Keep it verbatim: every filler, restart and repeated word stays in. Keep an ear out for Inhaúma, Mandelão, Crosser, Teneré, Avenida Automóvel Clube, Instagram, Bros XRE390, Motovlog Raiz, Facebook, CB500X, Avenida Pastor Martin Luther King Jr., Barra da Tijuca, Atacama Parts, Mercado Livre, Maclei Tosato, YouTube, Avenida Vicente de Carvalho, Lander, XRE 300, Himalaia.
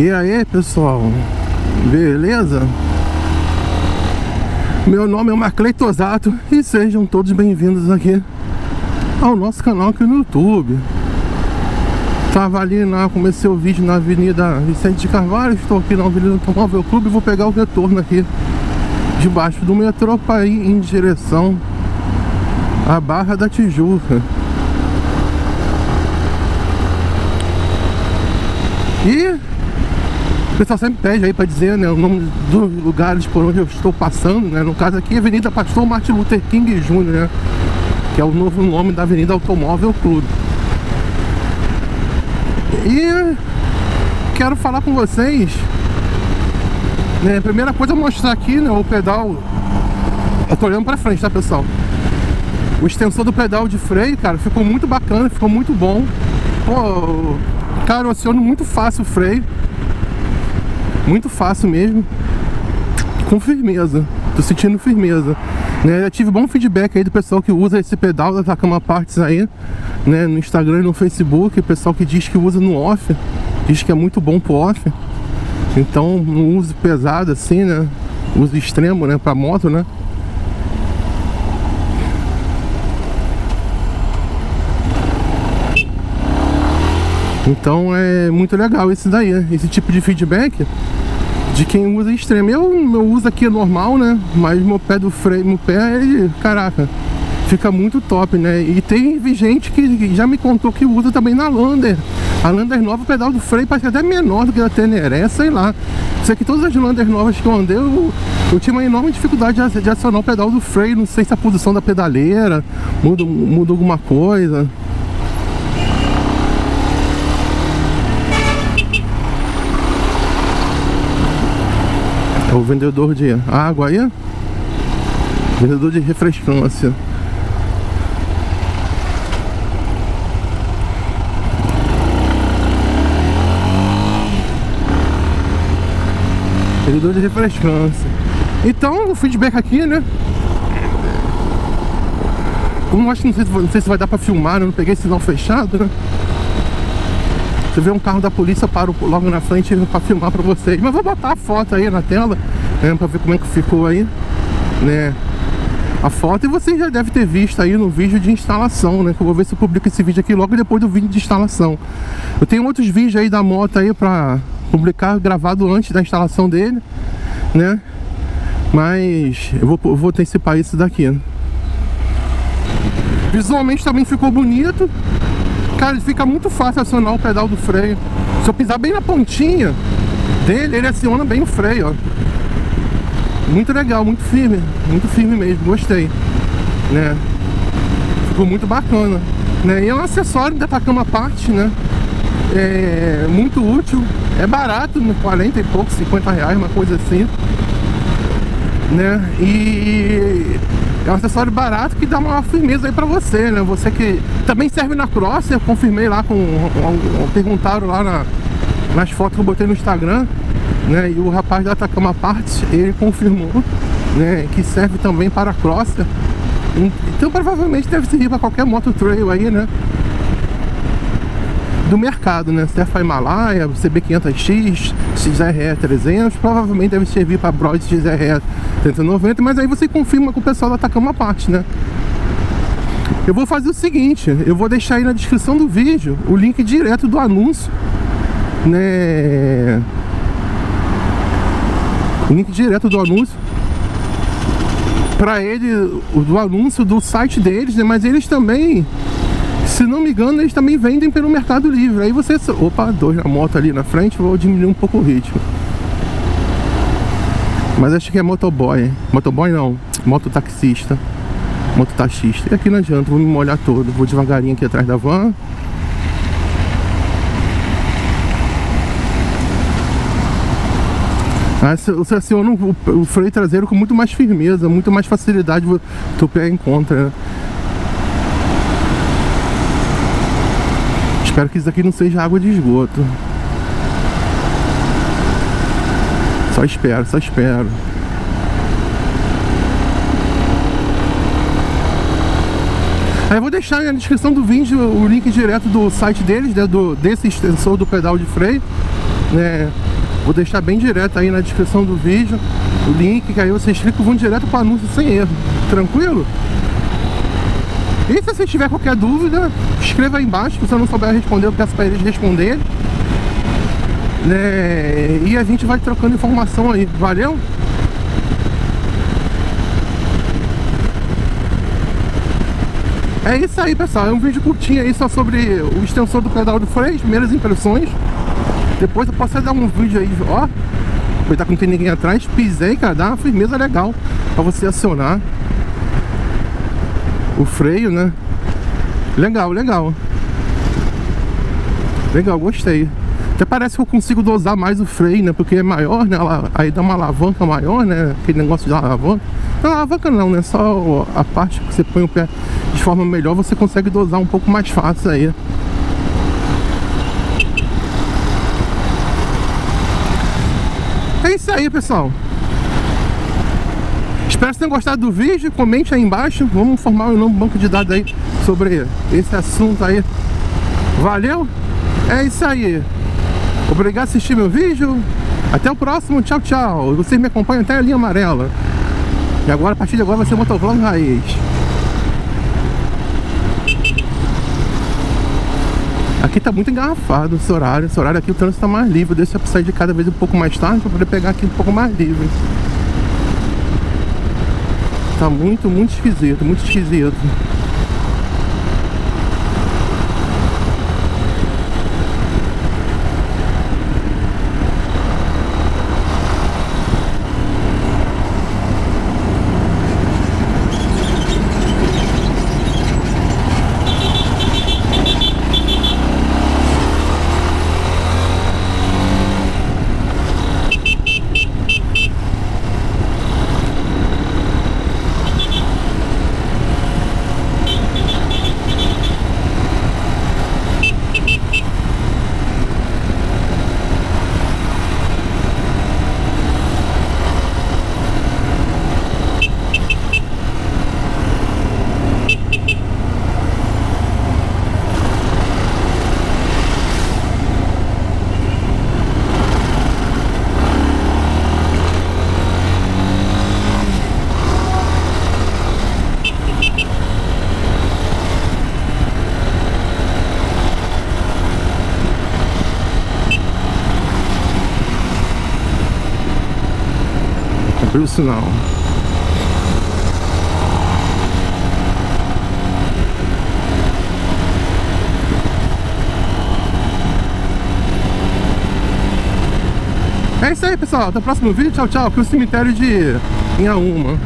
E aí, pessoal, beleza? Meu nome é Maclei Tosato e sejam todos bem-vindos aqui ao nosso canal aqui no YouTube. Tava ali, na, comecei o vídeo na Avenida Vicente de Carvalho, estou aqui na Avenida Automóvel Clube e vou pegar o retorno aqui debaixo do metrô para ir em direção à Barra da Tijuca. E o pessoal sempre pede aí para dizer, né, o nome dos lugares por onde eu estou passando, né? No caso aqui é Avenida Pastor Martin Luther King Júnior, né? Que é o novo nome da Avenida Automóvel Clube. E quero falar com vocês, né, a primeira coisa é mostrar aqui, né, o pedal. Eu tô olhando para frente, tá, pessoal? O extensor do pedal de freio, cara, ficou muito bacana, ficou muito bom. Pô, cara, eu aciono muito fácil o freio. Muito fácil mesmo, com firmeza, tô sentindo firmeza, né? Eu tive bom feedback aí do pessoal que usa esse pedal da Atacama Parts aí, né, no Instagram e no Facebook. O pessoal que diz que usa no off, diz que é muito bom pro off. Então, um uso pesado assim, né, uso extremo, né, pra moto, né. Então é muito legal esse daí, né? Esse tipo de feedback de quem usa extremo. Eu, eu uso aqui normal, né? Mas meu pé do freio, meu pé, ele, caraca, fica muito top, né? E tem gente que já me contou que usa também na Lander. A Lander nova, o pedal do freio parece até menor do que a Teneré, sei lá. Isso aqui, todas as Landers novas que eu andei, eu, eu tinha uma enorme dificuldade de, de acionar o pedal do freio. Não sei se a posição da pedaleira muda, muda alguma coisa. É o vendedor de água aí, vendedor de refrescância. Vendedor de refrescância. Então, o feedback aqui, né? Como acho que não sei, não sei se vai dar pra filmar, eu não peguei sinal fechado, né? Se vê um carro da polícia, eu paro logo na frente para filmar para vocês. Mas vou botar a foto aí na tela, né, para ver como é que ficou aí, né, a foto. E vocês já devem ter visto aí no vídeo de instalação, né, que eu vou ver se eu publico esse vídeo aqui logo depois do vídeo de instalação. Eu tenho outros vídeos aí da moto aí para publicar, gravado antes da instalação dele, né. Mas eu vou, eu vou antecipar esse daqui, né. Visualmente também ficou bonito. Cara, ele fica muito fácil acionar o pedal do freio. Se eu pisar bem na pontinha dele, ele aciona bem o freio, ó. Muito legal, muito firme. Muito firme mesmo, gostei, né? Ficou muito bacana, né? E é um acessório da Atacama Parts, né? É muito útil. É barato, quarenta e pouco, cinquenta reais, uma coisa assim, né? E... é um acessório barato que dá uma firmeza aí pra você, né? Você que... também serve na Crosser, eu confirmei lá com... perguntaram lá na, nas fotos que eu botei no Instagram, né? E o rapaz da Atacama Parts, ele confirmou, né, que serve também para a Crosser. Então provavelmente deve servir para qualquer moto trail aí, né, do mercado, né? Serve para Himalaia, C B quinhentos X, X R E trezentos, provavelmente deve servir para Bros X R E trezentos e noventa, mas aí você confirma com o pessoal da Atacama Parts, né? Eu vou fazer o seguinte, eu vou deixar aí na descrição do vídeo o link direto do anúncio, né? O link direto do anúncio para ele, do anúncio do site deles, né? Mas eles também, se não me engano, eles também vendem pelo Mercado Livre. Aí você... opa, dois na moto ali na frente. Vou diminuir um pouco o ritmo. Mas acho que é motoboy. Motoboy não. Mototaxista. Mototaxista. E aqui não adianta, vou me molhar todo. Vou devagarinho aqui atrás da van. Aí você aciona o freio traseiro com muito mais firmeza, muito mais facilidade o teu pé encontra, né? Espero que isso aqui não seja água de esgoto. Só espero, só espero. Aí eu vou deixar na descrição do vídeo o link direto do site deles, né, do, desse extensor do pedal de freio, né? Vou deixar bem direto aí na descrição do vídeo o link, que aí vocês clicam e vão direto para o anúncio sem erro. Tranquilo? E se você tiver qualquer dúvida, escreva aí embaixo. Se eu não souber responder, eu peço para eles responderem, né? E a gente vai trocando informação aí. Valeu? É isso aí, pessoal, é um vídeo curtinho aí só sobre o extensor do canal do freio, as primeiras impressões. Depois eu posso dar um vídeo aí, ó, cuidado que não tem ninguém atrás, pisei, cara, dá uma firmeza legal pra você acionar o freio, né? Legal, legal. Legal, gostei. Até parece que eu consigo dosar mais o freio, né? Porque é maior, né? Aí dá uma alavanca maior, né? Aquele negócio de alavanca. Não, alavanca não, né? Só a parte que você põe o pé de forma melhor, você consegue dosar um pouco mais fácil aí. É isso aí, pessoal. Espero que vocês tenham gostado do vídeo. Comente aí embaixo. Vamos formar um novo banco de dados aí sobre esse assunto aí. Valeu? É isso aí. Obrigado por assistir meu vídeo. Até o próximo, tchau, tchau. Vocês me acompanham até a linha amarela. E agora, a partir de agora, vai ser o Motovlog Raiz. Aqui tá muito engarrafado esse horário. Esse horário aqui o trânsito tá mais livre. Deixa eu sair de cada vez um pouco mais tarde pra poder pegar aqui um pouco mais livre. Tá muito, muito esquisito, muito esquisito. Isso não. É isso aí, pessoal. Até o próximo vídeo. Tchau, tchau. Aqui é o cemitério de Inhaúma.